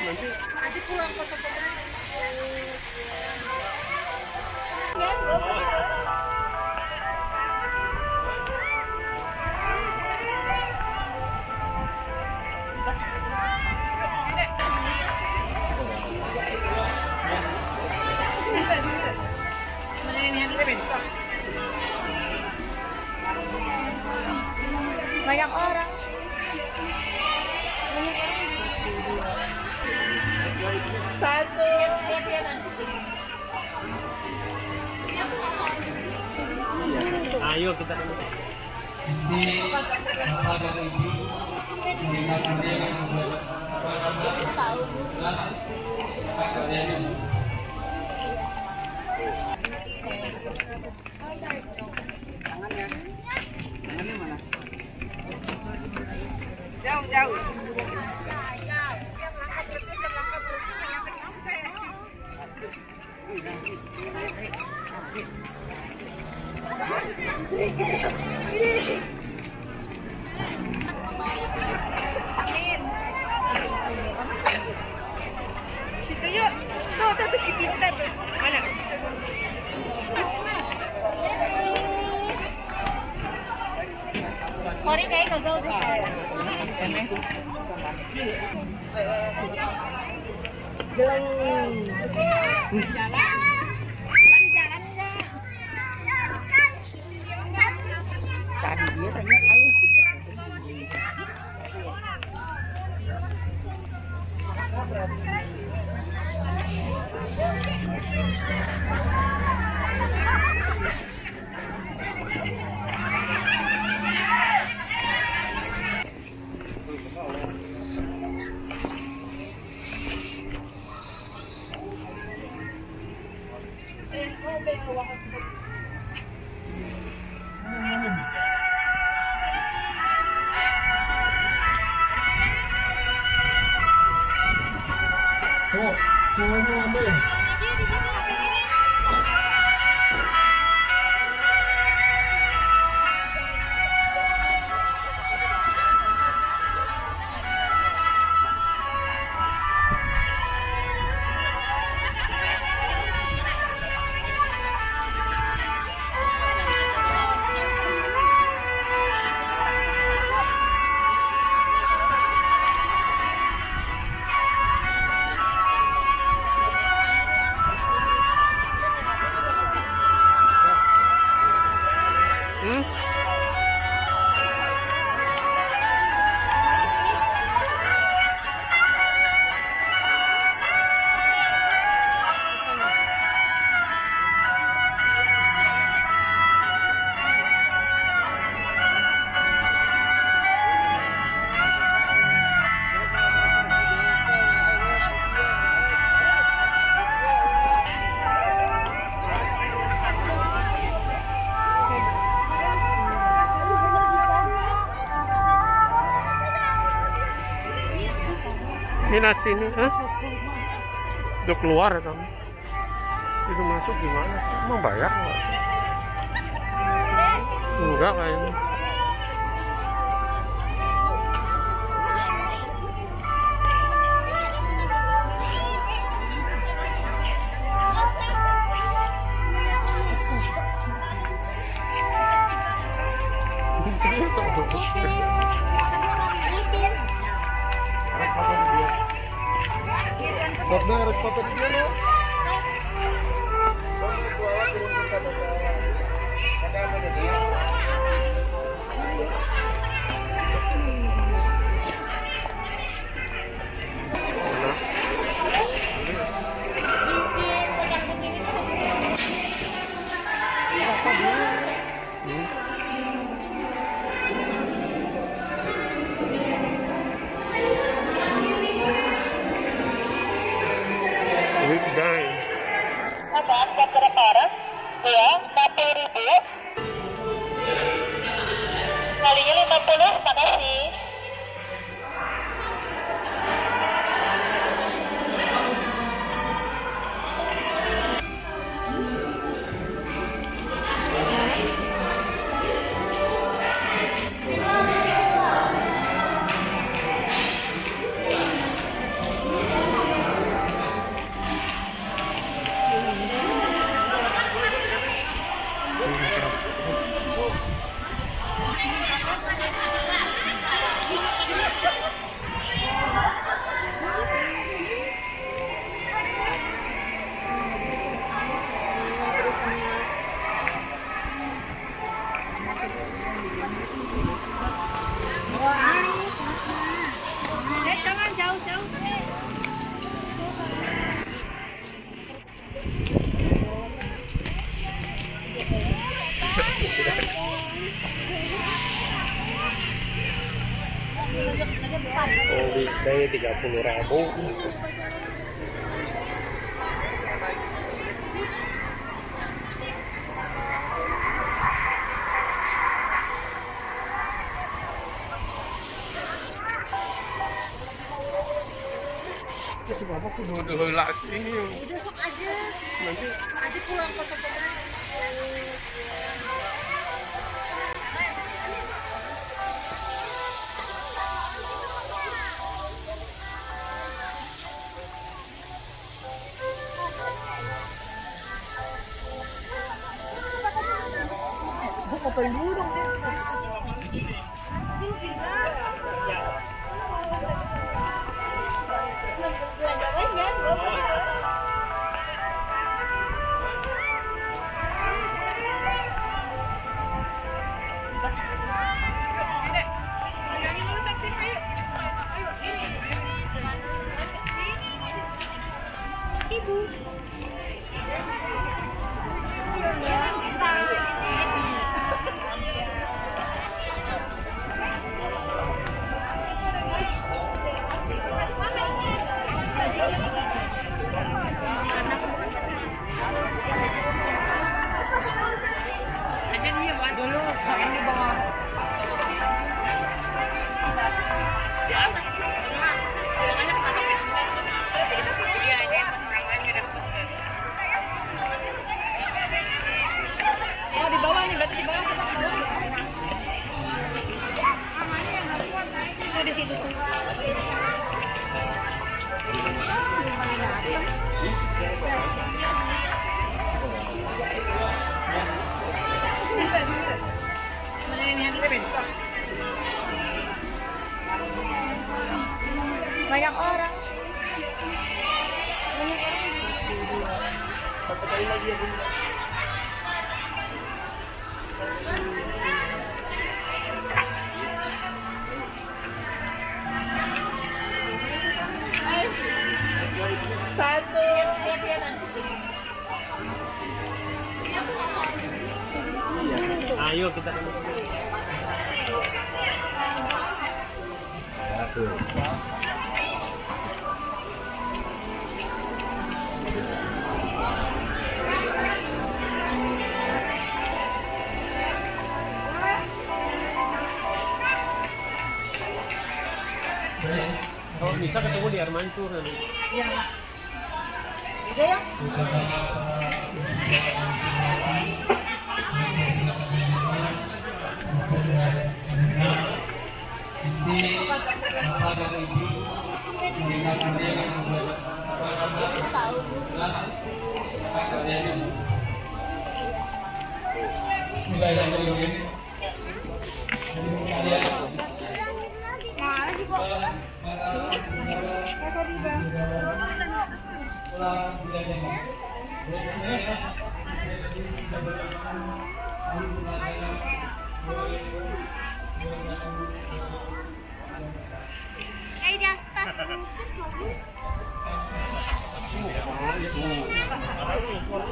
nanti. Nanti pulang ke kota. Banyak orang sih. Satu. Ayo kita dulu. Tangannya mana? Jauh. Situ yuk. Tuh si Pinta tuh. Mana? Mori kayak gagal Jangan jalan enggak? Tadi dia tanya aku. Sini, udah keluar ya kamu. Itu masuk gimana? Emang banyak nggak? Enggak kayaknya. Harus foto dulu. Bye. Oh, weekday 30.000. Coba aku dulu lagi. Besok aja. Nanti aja pulang ke Tegal. Bukan dulu banyak orang. Satu. Ayo kita satu. Kalau bisa ketemu di Armancur nanti. Iya, Pak. Gitu ya?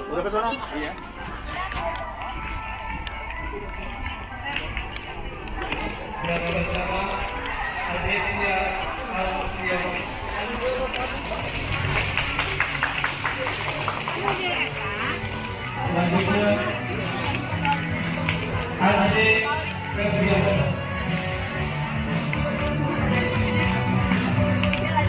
Udah ke sana? Iya. Selanjutnya Adik Presiden. Sudah kita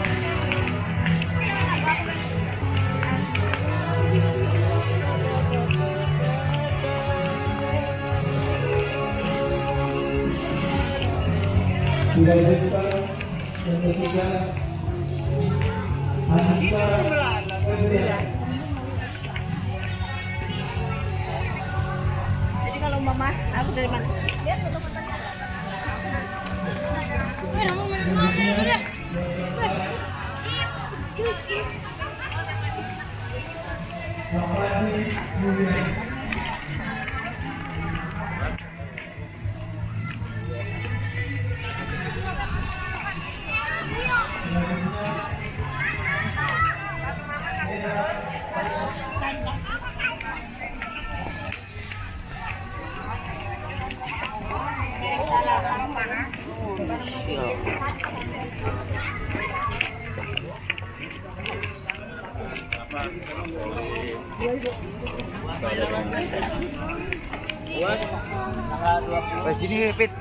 yang ketiga jadi kalau mama aku dari mana biar foto Pit.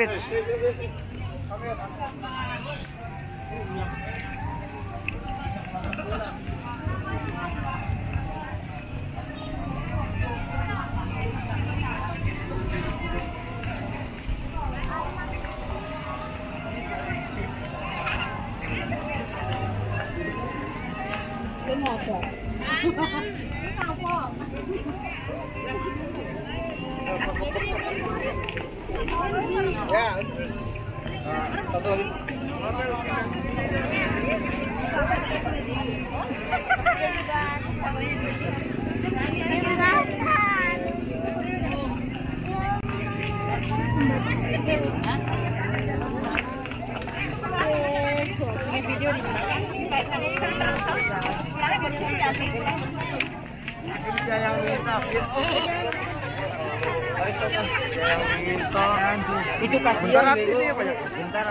Itu kasihan ya banyak. Bentar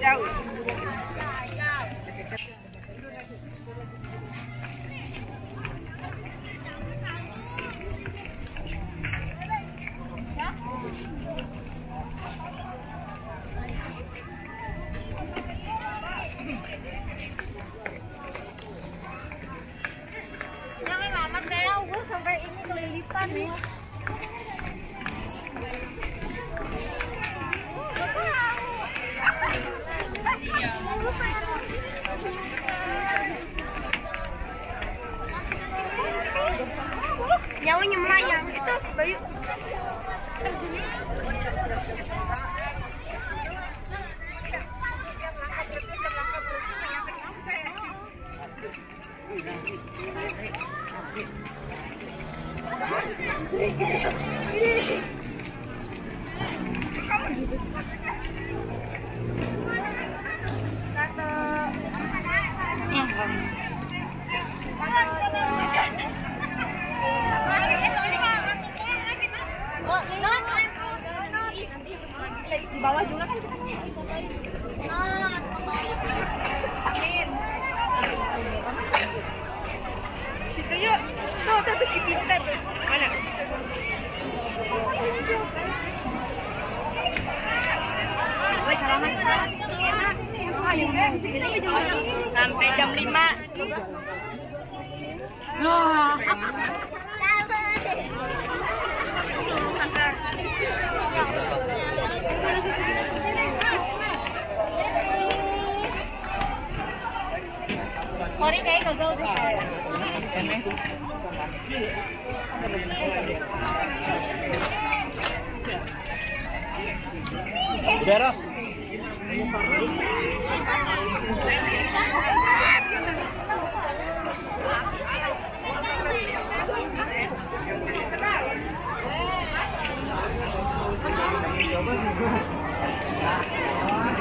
jauh. Sampai jam 5. Beres.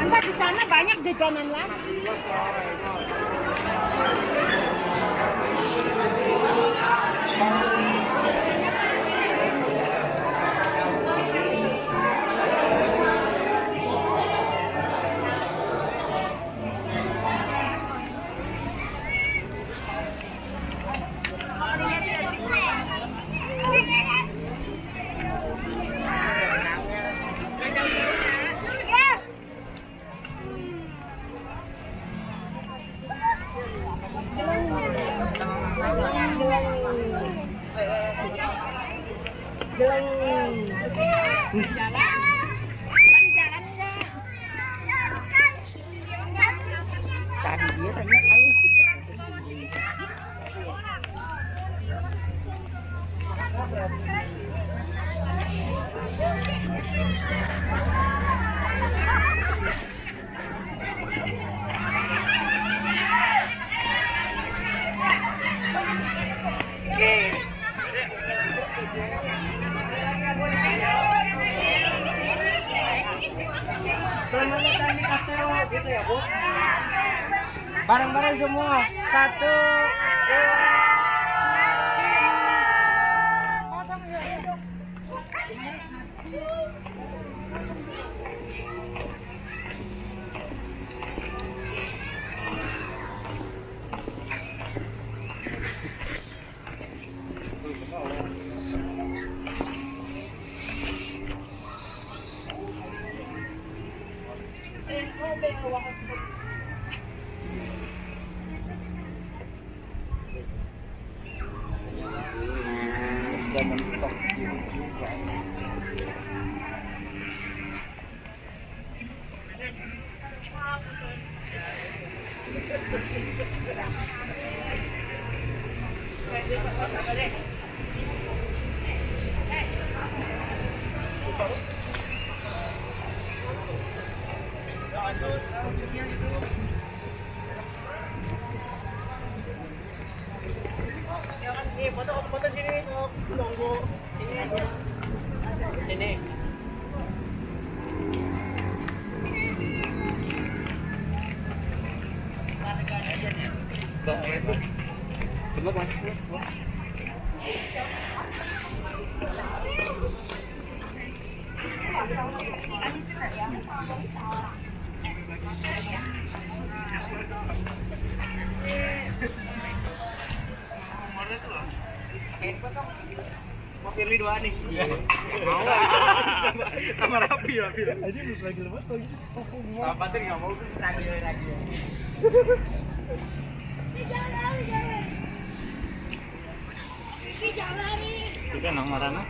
Mbak, di sana banyak jajanan lagi. Bareng-bareng semua. 1, 2, ada mentok kiri juga. Foto sini, tunggu sini. Mau pilih dua nih. Mau sama Rapi ya, bilang aja lu lagi lemas lagi. Apa tadi enggak mau sih tadi lagi. Di jalan. Kita nang marana.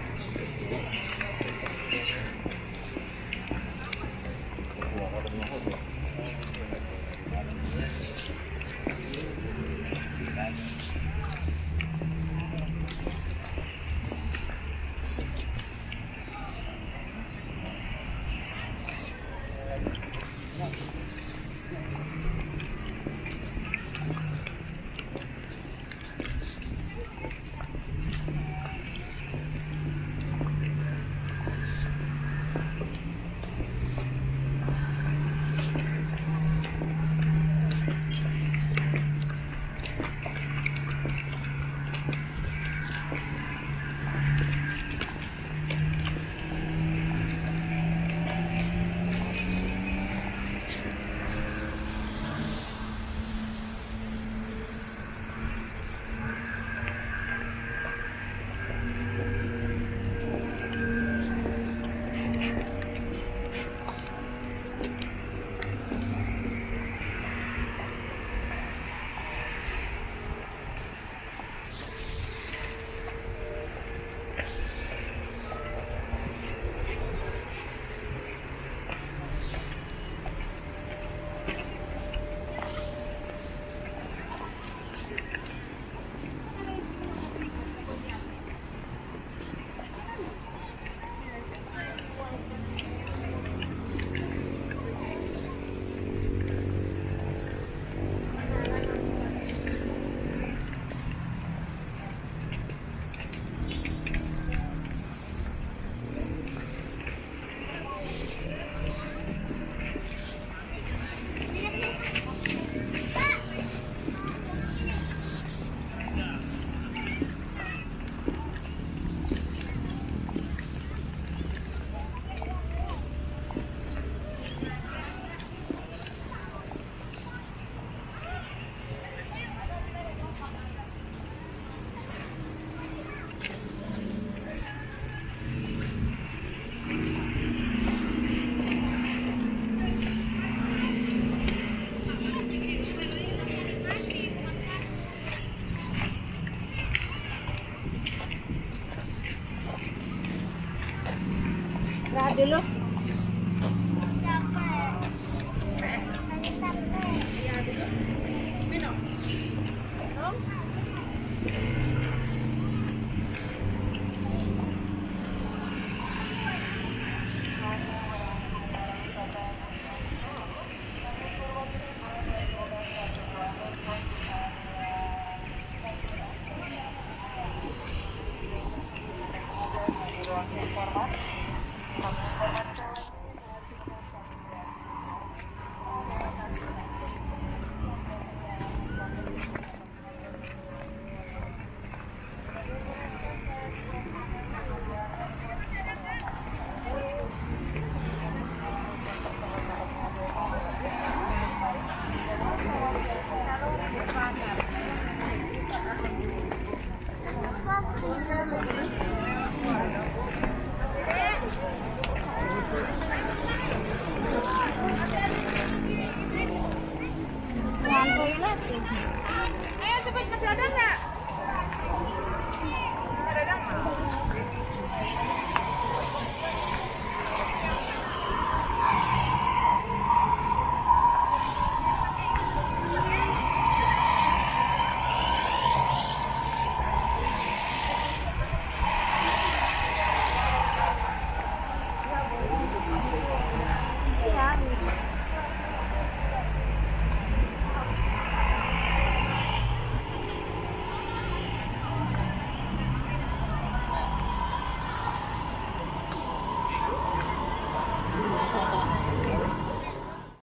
Dulu ayo cepet, masih ada nggak?